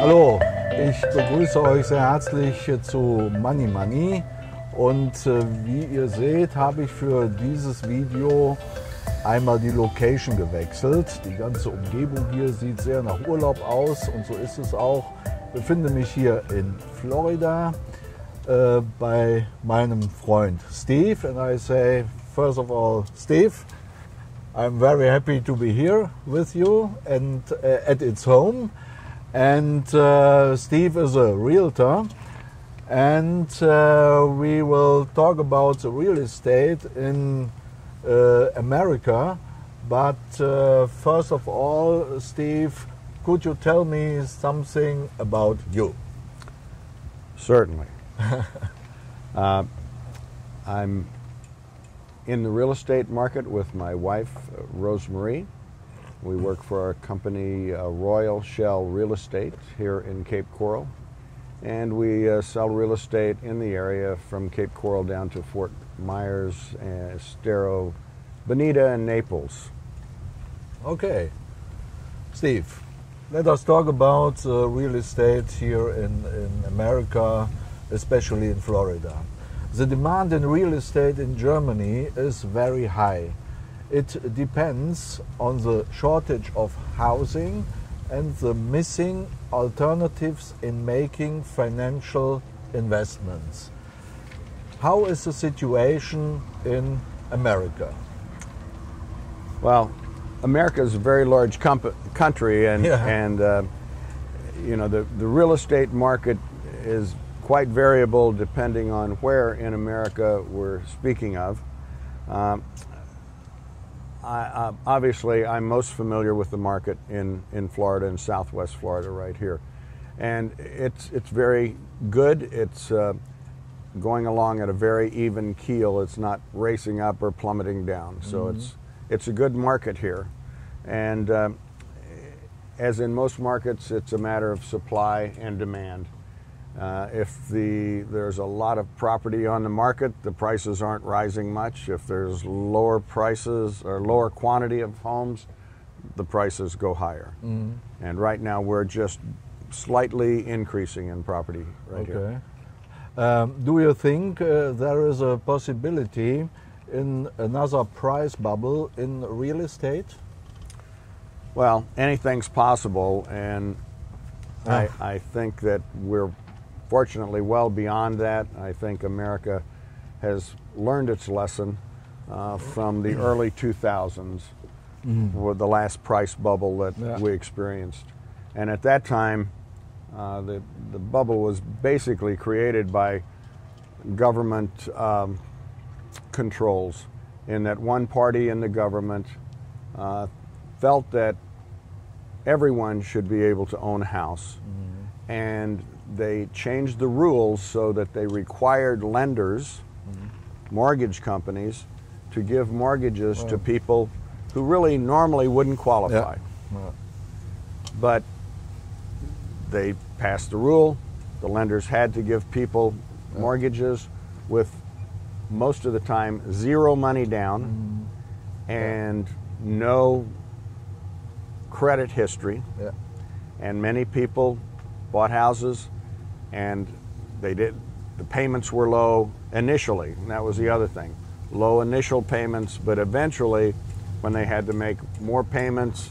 Hallo, ich begrüße euch sehr herzlich zu Money Money und wie ihr seht, habe ich für dieses Video einmal die Location gewechselt. Die ganze Umgebung hier sieht sehr nach Urlaub aus und so ist es auch. Ich befinde mich hier in Florida bei meinem Freund Steve and I say, first of all, Steve, I'm very happy to be here with you and at its home. And Steve is a realtor and we will talk about real estate in America, but first of all, Steve, could you tell me something about you? Certainly. I'm in the real estate market with my wife, Rosemarie. We work for our company, Royal Shell Real Estate, here in Cape Coral. And we sell real estate in the area from Cape Coral down to Fort Myers, Estero, Bonita, and Naples. Okay. Steve, let us talk about real estate here in America, especially in Florida. The demand in real estate in Germany is very high. It depends on the shortage of housing and the missing alternatives in making financial investments. How is the situation in America? Well, America is a very large country, and, yeah. And you know, the real estate market is quite variable depending on where in America we're speaking of. Obviously, I'm most familiar with the market in Florida, in Southwest Florida, right here, and it's very good. It's going along at a very even keel. It's not racing up or plummeting down. So mm-hmm. it's a good market here, and as in most markets, it's a matter of supply and demand. If there's a lot of property on the market, the prices aren't rising much. If there's lower prices or lower quantity of homes, the prices go higher. Mm. And right now we're just slightly increasing in property right here. Do you think there is a possibility in another price bubble in real estate? Well, anything's possible, and I think that we're fortunately well beyond that. I think America has learned its lesson from the early 2000s, with the last price bubble that we experienced. And at that time, the bubble was basically created by government controls, in that one party in the government felt that everyone should be able to own a house, and they changed the rules so that they required lenders, mortgage companies, to give mortgages to people who really normally wouldn't qualify. Yeah. But they passed the rule. The lenders had to give people mortgages with, most of the time, zero money down and no credit history. Yeah. And many people bought houses, and they did. The payments were low initially, and that was the other thing. Low initial payments, but eventually, when they had to make more payments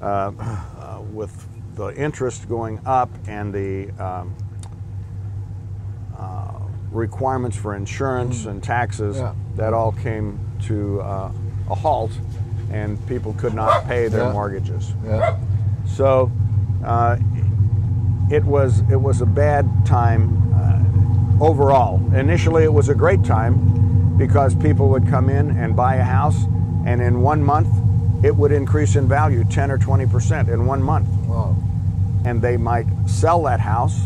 with the interest going up and the requirements for insurance and taxes, that all came to a halt, and people could not pay their mortgages. Yeah. So. It was a bad time overall. Initially, it was a great time because people would come in and buy a house, and in 1 month, it would increase in value 10 or 20% in 1 month. Wow. And they might sell that house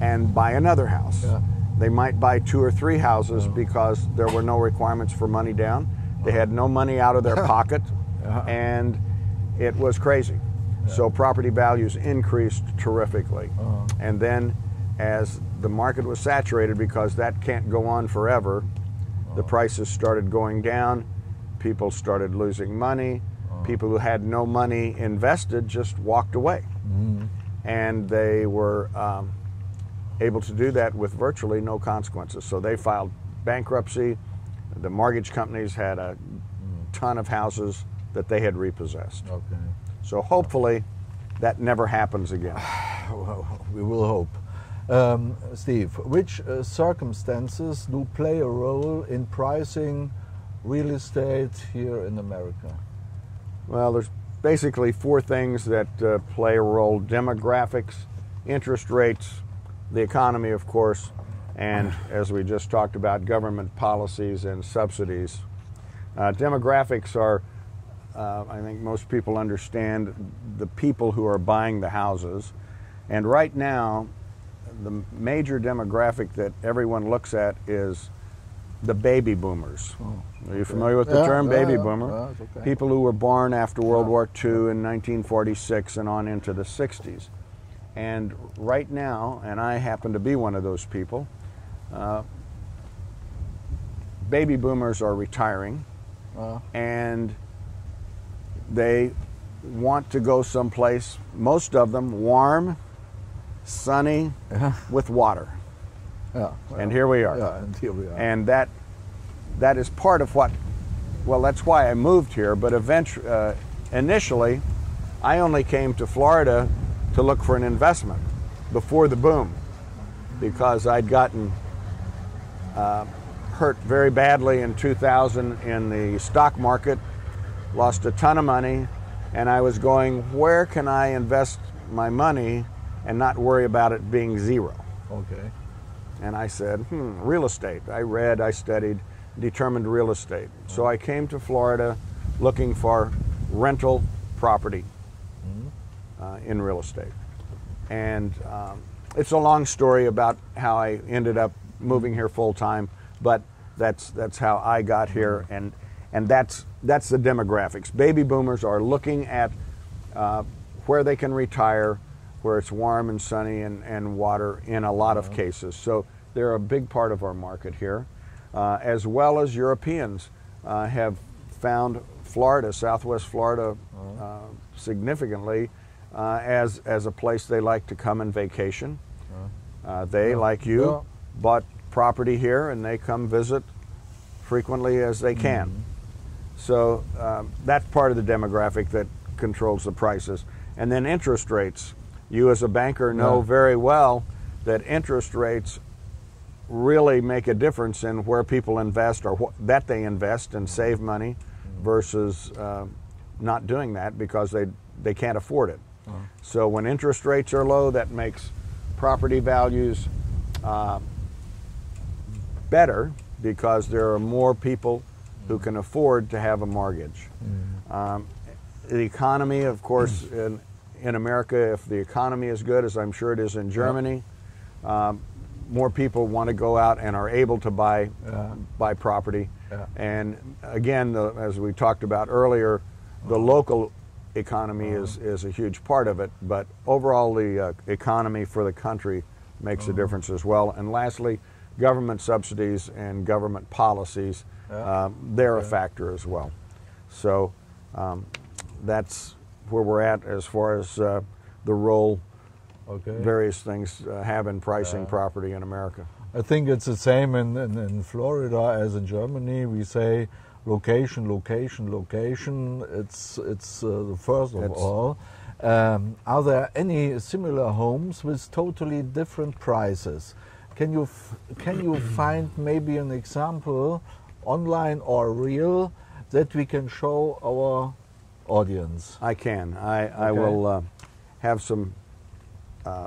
and buy another house. Yeah. They might buy 2 or 3 houses because there were no requirements for money down. They had no money out of their pocket, and it was crazy. So property values increased terrifically. And then as the market was saturated, because that can't go on forever, the prices started going down, people started losing money, people who had no money invested just walked away. and they were able to do that with virtually no consequences. So they filed bankruptcy. The mortgage companies had a ton of houses that they had repossessed. Okay. So hopefully that never happens again. Well, we will hope. Steve, which circumstances do play a role in pricing real estate here in America? Well, there's basically four things that play a role: demographics, interest rates, the economy, of course, and as we just talked about, government policies and subsidies. Demographics are, I think most people understand, the people who are buying the houses. And right now, the major demographic that everyone looks at is the baby boomers. Oh, okay. Are you familiar with the term baby boomer? Okay. People who were born after World War II in 1946 and on into the 60s. And right now, and I happen to be one of those people, baby boomers are retiring, and they want to go someplace, most of them warm, sunny, with water. And here we are. And that is part of what, well, that's why I moved here, but eventually, initially, I only came to Florida to look for an investment before the boom, because I'd gotten hurt very badly in 2000 in the stock market, lost a ton of money, and I was going, where can I invest my money and not worry about it being zero? Okay. And I said, real estate. I read, I studied, determined real estate. So I came to Florida looking for rental property in real estate. And it's a long story about how I ended up moving here full time, but that's how I got here, and that's the demographics. Baby boomers are looking at where they can retire, where it's warm and sunny and water in a lot of cases. So they're a big part of our market here, as well as Europeans have found Florida, Southwest Florida, significantly as a place they like to come and vacation. They, like you, bought property here and they come visit frequently as they can. So that's part of the demographic that controls the prices. And then interest rates. You as a banker know very well that interest rates really make a difference in where people invest, or that they invest and save money versus not doing that because they can't afford it. So when interest rates are low, that makes property values better because there are more people who can afford to have a mortgage. The economy, of course, in America, if the economy is good, as I'm sure it is in Germany, more people want to go out and are able to buy property. And again, as we talked about earlier, the local economy is a huge part of it, but overall the economy for the country makes a difference as well. And lastly, government subsidies and government policies, they're a factor as well. So that's where we're at as far as the role various things have in pricing property in America. I think it's the same in Florida as in Germany. We say location, location, location. It's the first of all. Are there any similar homes with totally different prices? Can you find maybe an example, online or real, that we can show our audience? I can. I will have some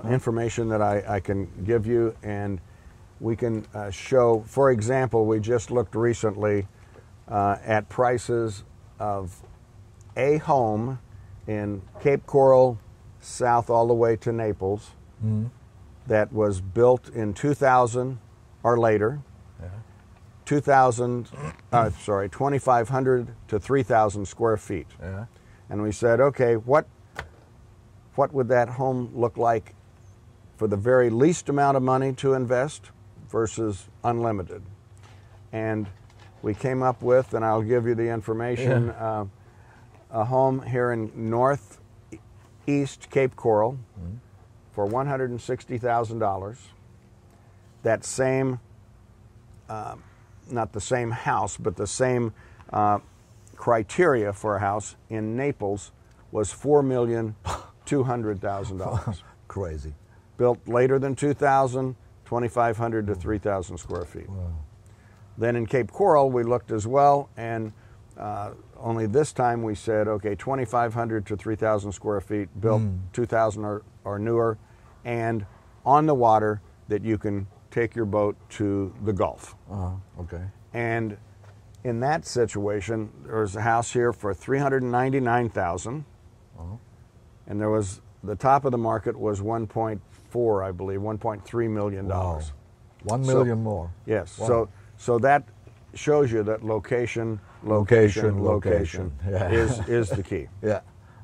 information that I can give you, and we can show, for example, we just looked recently at prices of a home in Cape Coral, south all the way to Naples, that was built in 2000 or later, 2,500 to 3,000 square feet. And we said, okay, what would that home look like for the very least amount of money to invest versus unlimited? And we came up with, and I'll give you the information, a home here in northeast Cape Coral, for $160,000. That same, not the same house, but the same criteria for a house in Naples was $4,200,000. Crazy. Built later than 2000, 2,500 to 3,000 square feet. Wow. Then in Cape Coral, we looked as well, and only this time we said, okay, 2,500 to 3,000 square feet, built 2,000 or newer, and on the water that you can take your boat to the Gulf. Okay. And in that situation, there was a house here for $399,000, and there was, the top of the market was 1.4, I believe, $1.3 million. $1 million more. Yes. Wow. So that shows you that location. Is the key. Yeah.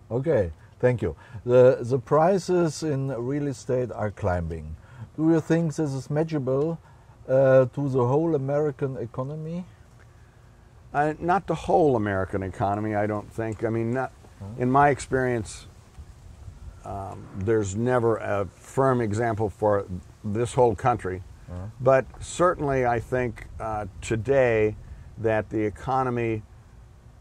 Okay. Thank you. The prices in real estate are climbing. Do you think this is measurable to the whole American economy? Not the whole American economy, I don't think. I mean, not, in my experience, there's never a firm example for this whole country. But certainly I think today that the economy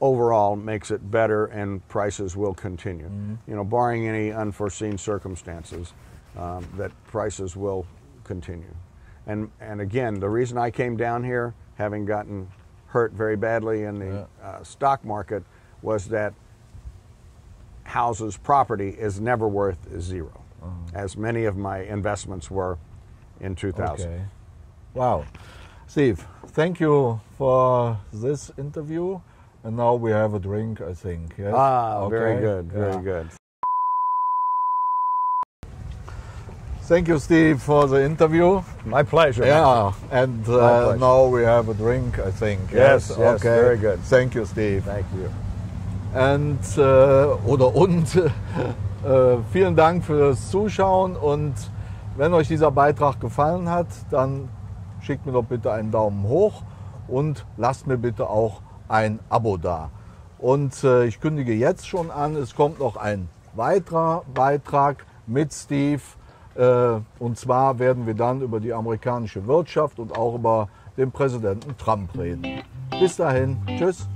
overall makes it better and prices will continue. You know, barring any unforeseen circumstances, that prices will continue. And again, the reason I came down here, having gotten hurt very badly in the stock market, was that houses, property is never worth zero, as many of my investments were in 2000. Okay. Wow. Steve, thank you for this interview. And now we have a drink, I think. Yes? Ah, okay. Very good, very good. Thank you, Steve, for the interview. My pleasure. Yeah, and now we have a drink, I think. Yes, yes, yes, okay. Very good. Thank you, Steve. Thank you. And, vielen Dank fürs Zuschauen, und wenn euch dieser Beitrag gefallen hat, dann schickt mir doch bitte einen Daumen hoch und lasst mir bitte auch ein Abo da. Und ich kündige jetzt schon an, es kommt noch ein weiterer Beitrag mit Steve. Und zwar werden wir dann über die amerikanische Wirtschaft und auch über den Präsidenten Trump reden. Bis dahin, tschüss.